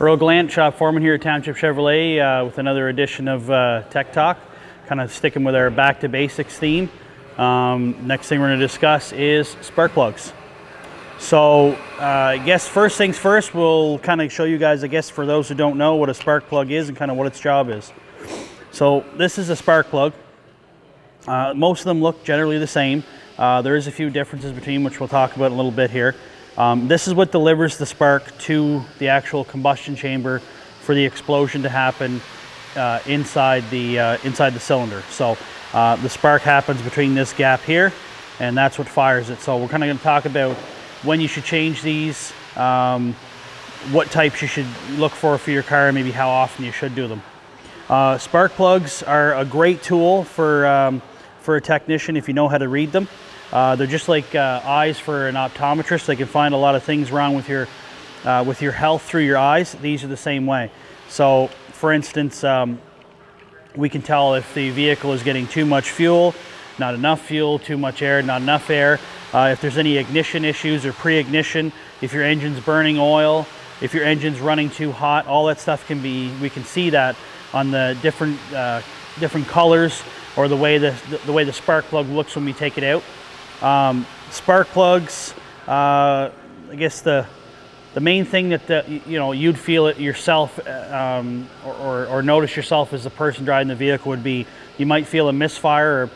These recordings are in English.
Earl Gallant, shop foreman here at Township Chevrolet with another edition of Tech Talk, kind of sticking with our back to basics theme. Next thing we're going to discuss is spark plugs. So I guess first things first, we'll kind of show you guys, I guess for those who don't know, what a spark plug is and kind of what its job is. So this is a spark plug. Most of them look generally the same. There is a few differences between, which we'll talk about in a little bit here. This is what delivers the spark to the actual combustion chamber for the explosion to happen inside the cylinder. So the spark happens between this gap here, and that's what fires it. So we're kind of going to talk about when you should change these, what types you should look for your car, and maybe how often you should do them. Spark plugs are a great tool for a technician if you know how to read them. They're just like eyes for an optometrist. They can find a lot of things wrong with your health through your eyes. These are the same way. So for instance, we can tell if the vehicle is getting too much fuel, not enough fuel, too much air, not enough air. If there's any ignition issues or pre-ignition, if your engine's burning oil, if your engine's running too hot, all that stuff can be, we can see that on the different, colors or the way the spark plug looks when we take it out. Spark plugs, I guess the main thing that you'd feel it yourself or notice yourself as the person driving the vehicle would be, you might feel a misfire or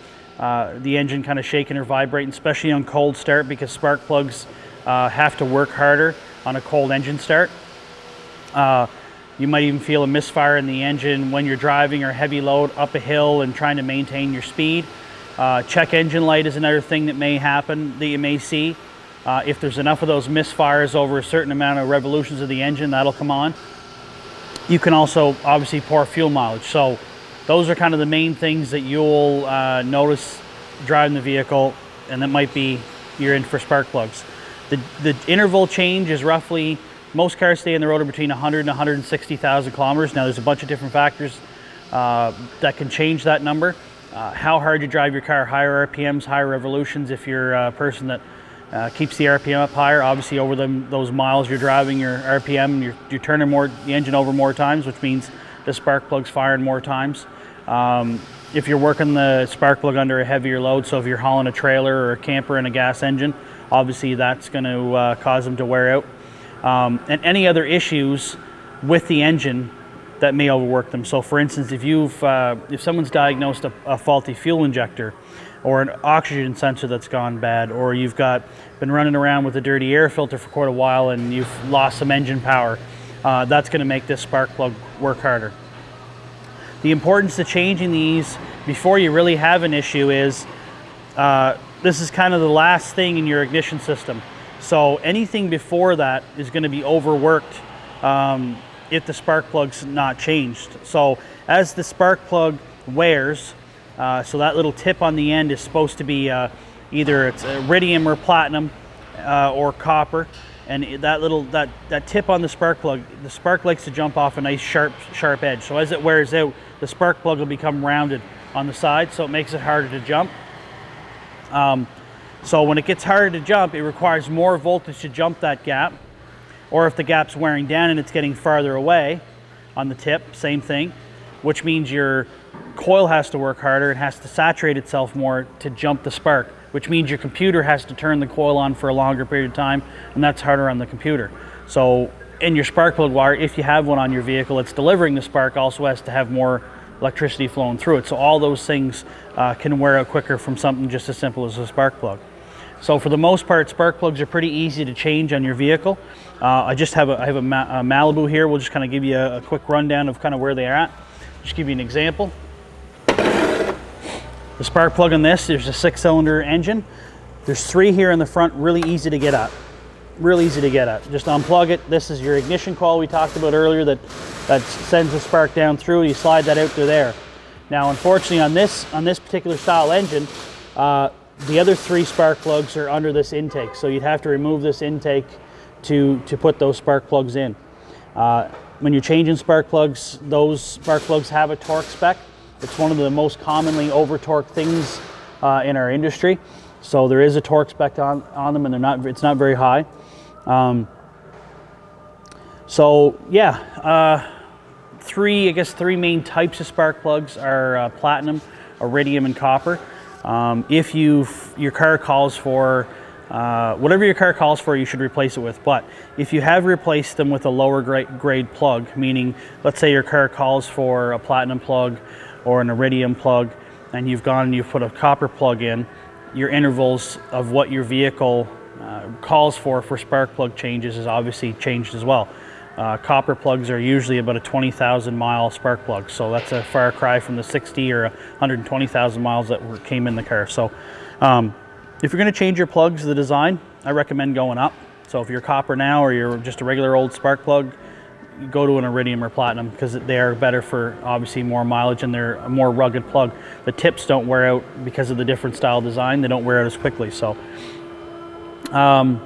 the engine kind of shaking or vibrating, especially on cold start, because spark plugs have to work harder on a cold engine start. You might even feel a misfire in the engine when you're driving or heavy load up a hill and trying to maintain your speed. Check engine light is another thing that may happen, that you may see. If there's enough of those misfires over a certain amount of revolutions of the engine, that'll come on. You can also obviously poor fuel mileage. So those are kind of the main things that you'll notice driving the vehicle, and that might be you're in for spark plugs. The interval change is roughly, most cars stay in the road between 100 and 160,000 kilometers. Now there's a bunch of different factors that can change that number. How hard you drive your car, higher RPMs, higher revolutions. If you're a person that keeps the RPM up higher, obviously over those miles you're driving your RPM, you're turning the engine over more times, which means the spark plug's firing more times. If you're working the spark plug under a heavier load, so if you're hauling a trailer or a camper and a gas engine, obviously that's going to cause them to wear out. And any other issues with the engine that may overwork them. So for instance, if someone's diagnosed a faulty fuel injector or an oxygen sensor that's gone bad, or you've been running around with a dirty air filter for quite a while and you've lost some engine power, that's going to make this spark plug work harder. The importance of changing these before you really have an issue is this is kind of the last thing in your ignition system. So anything before that is going to be overworked if the spark plug's not changed. So as the spark plug wears, so that little tip on the end is supposed to be either it's iridium or platinum or copper, and that tip on the spark plug, the spark likes to jump off a nice sharp edge. So as it wears out, the spark plug will become rounded on the side, so it makes it harder to jump. So when it gets harder to jump, it requires more voltage to jump that gap. Or if the gap's wearing down and it's getting farther away on the tip, same thing, which means your coil has to work harder. It has to saturate itself more to jump the spark, which means your computer has to turn the coil on for a longer period of time, and that's harder on the computer. So in your spark plug wire, if you have one on your vehicle that's delivering the spark, also has to have more electricity flowing through it. So all those things can wear out quicker from something just as simple as a spark plug. So for the most part, spark plugs are pretty easy to change on your vehicle. I have a Malibu here. We'll just kind of give you a quick rundown of kind of where they are at. Just give you an example. The spark plug on this, there's a 6-cylinder engine. There's 3 here in the front, really easy to get at. Really easy to get at. Just unplug it. This is your ignition coil we talked about earlier that sends the spark down through. You slide that out through there. Now, unfortunately, on this particular style engine, the other 3 spark plugs are under this intake, so you'd have to remove this intake to put those spark plugs in. When you're changing spark plugs, those spark plugs have a torque spec. It's one of the most commonly over-torqued things in our industry. So there is a torque spec on them, and it's not very high. So yeah, I guess three main types of spark plugs are platinum, iridium, and copper. If your car calls for whatever your car calls for, you should replace it with. But if you have replaced them with a lower grade plug, meaning let's say your car calls for a platinum plug or an iridium plug, and you've gone and you've put a copper plug in, your intervals of what your vehicle calls for spark plug changes is obviously changed as well. Copper plugs are usually about a 20,000 mile spark plug, so that's a far cry from the 60 or 120,000 miles that came in the car. So if you're going to change your plugs, the design, I recommend going up. So if you're copper now or you're just a regular old spark plug, go to an iridium or platinum, because they are better for obviously more mileage and they're a more rugged plug. The tips don't wear out because of the different style design. They don't wear out as quickly. So yeah,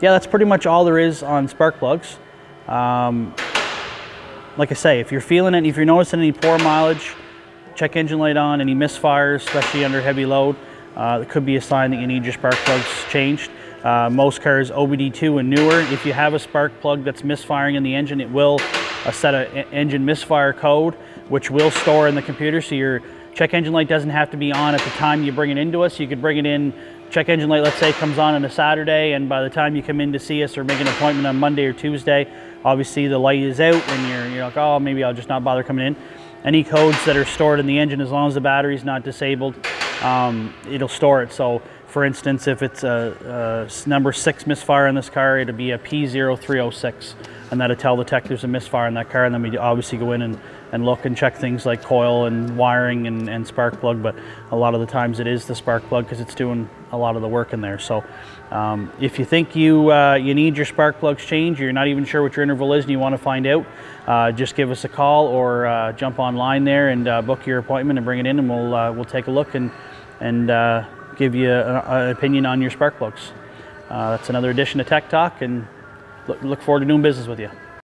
that's pretty much all there is on spark plugs. Like I say, if you're feeling it, if you're noticing any poor mileage, check engine light on, any misfires, especially under heavy load. It could be a sign that you need your spark plugs changed. Most cars, OBD2 and newer, if you have a spark plug that's misfiring in the engine, it will set an engine misfire code, which will store in the computer. So your check engine light doesn't have to be on at the time you bring it into us. You could bring it in, check engine light, let's say, comes on a Saturday, and by the time you come in to see us or make an appointment on Monday or Tuesday, obviously the light is out and you're like, oh, maybe I'll just not bother coming in. Any codes that are stored in the engine, as long as the battery's not disabled, it'll store it. So for instance, if it's a number 6 misfire in this car, it'll be a P0306, and that'll tell the tech there's a misfire in that car. And then we obviously go in and look and check things like coil and wiring and spark plug, but a lot of the times it is the spark plug because it's doing a lot of the work in there. So if you think you need your spark plugs changed, you're not even sure what your interval is and you want to find out, just give us a call or jump online there and book your appointment and bring it in, and we'll take a look and give you an opinion on your spark plugs. That's another edition of Tech Talk, and look forward to doing business with you.